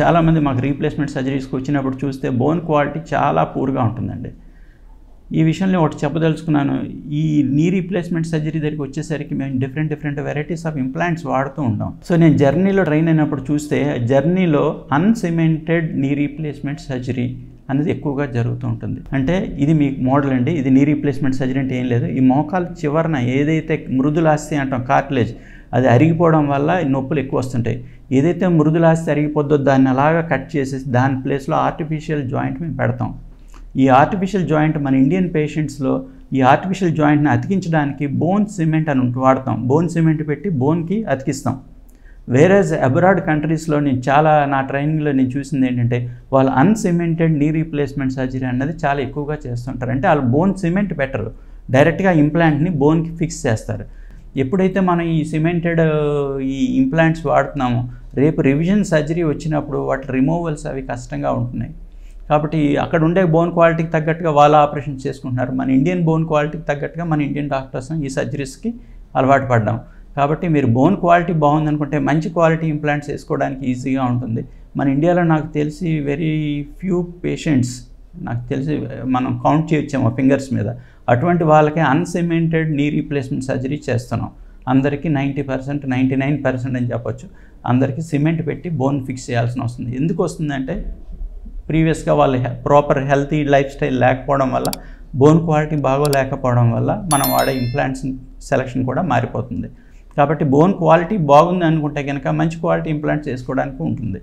చాలామంది మాకు రీప్లేస్మెంట్ సర్జరీస్కి వచ్చినప్పుడు చూస్తే బోన్ క్వాలిటీ చాలా పూర్గా ఉంటుందండి. ఈ విషయంలో ఒకటి చెప్పదలుచుకున్నాను, ఈ నీ రీప్లేస్మెంట్ సర్జరీ దగ్గరికి వచ్చేసరికి మేము డిఫరెంట్ వెరైటీస్ ఆఫ్ ఇంప్లాంట్స్ వాడుతూ ఉంటాం. సో నేను జర్నీలో ట్రైన్ అయినప్పుడు చూస్తే జర్నీలో అన్సిమెంటెడ్ నీ రీప్లేస్మెంట్ సర్జరీ అనేది ఎక్కువగా జరుగుతూ ఉంటుంది. అంటే ఇది మీ మోడల్ అండి, ఇది నీ రీప్లేస్మెంట్ సర్జరీ అంటే ఏం లేదు, ఈ మోకాల చివరన ఏదైతే మృదులాస్తి అంటాం కార్టిలేజ్, అది అరిగిపోవడం వల్ల నొప్పులు ఎక్కువ వస్తుంటాయి. ఏదైతే మృదులాస్తి అరిగిపోద్దో దాన్ని అలాగా కట్ చేసేసి దాని ప్లేస్లో ఆర్టిఫిషియల్ జాయింట్ మేము పెడతాం. ఈ ఆర్టిఫిషియల్ జాయింట్ మన ఇండియన్ పేషెంట్స్లో ఈ ఆర్టిఫిషియల్ జాయింట్ని అతికించడానికి బోన్ సిమెంట్ అని వాడతాం. బోన్ సిమెంట్ పెట్టి బోన్కి అతికిస్తాం. వేరేజ్ అబ్రాడ్ కంట్రీస్లో నేను చాలా నా ట్రైనింగ్లో నేను చూసింది ఏంటంటే వాళ్ళు అన్సిమెంటెడ్ నీ రీప్లేస్మెంట్ సర్జరీ అన్నది చాలా ఎక్కువగా చేస్తుంటారు. అంటే వాళ్ళు బోన్ సిమెంట్ పెట్టరు, డైరెక్ట్గా ఇంప్లాంట్ని బోన్కి ఫిక్స్ చేస్తారు. ఎప్పుడైతే మనం ఈ సిమెంటెడ్ ఈ ఇంప్లాంట్స్ వాడుతున్నామో రేపు రివిజన్ సర్జరీ వచ్చినప్పుడు వాటి రిమూవల్స్ అవి కష్టంగా ఉంటున్నాయి. కాబట్టి అక్కడ ఉండే బోన్ క్వాలిటీకి తగ్గట్టుగా వాళ్ళు ఆపరేషన్ చేసుకుంటున్నారు. మన ఇండియన్ బోన్ క్వాలిటీకి తగ్గట్టుగా మన ఇండియన్ డాక్టర్స్ ఈ సర్జరీస్కి అలవాటు పడ్డాం. కాబట్టి మీరు బోన్ క్వాలిటీ బాగుందనుకుంటే మంచి క్వాలిటీ ఇంప్లాంట్స్ వేసుకోవడానికి ఈజీగా ఉంటుంది. మన ఇండియాలో నాకు తెలిసి వెరీ ఫ్యూ పేషెంట్స్, నాకు తెలిసి మనం కౌంట్ చేయొచ్చాము ఫింగర్స్ మీద, అటువంటి వాళ్ళకి అన్సిమెంటెడ్ నీ రీప్లేస్మెంట్ సర్జరీ చేస్తున్నాం. అందరికీ 99% అని చెప్పొచ్చు. అందరికీ సిమెంట్ పెట్టి బోన్ ఫిక్స్ చేయాల్సిన వస్తుంది. ఎందుకు వస్తుందంటే ప్రీవియస్గా వాళ్ళ ప్రాపర్ హెల్తీ లైఫ్ స్టైల్ లేకపోవడం వల్ల, బోన్ క్వాలిటీ బాగోలేకపోవడం వల్ల మనం వాడే ఇంప్లాంట్స్ సెలక్షన్ కూడా మారిపోతుంది. కాబట్టి బోన్ క్వాలిటీ బాగుంది అనుకుంటే కనుక మంచి క్వాలిటీ ఇంప్లాంట్స్ వేసుకోవడానికి ఉంటుంది.